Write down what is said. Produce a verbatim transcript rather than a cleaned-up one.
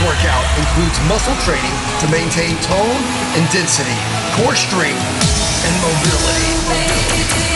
Workout includes muscle training to maintain tone and density, core strength, and mobility.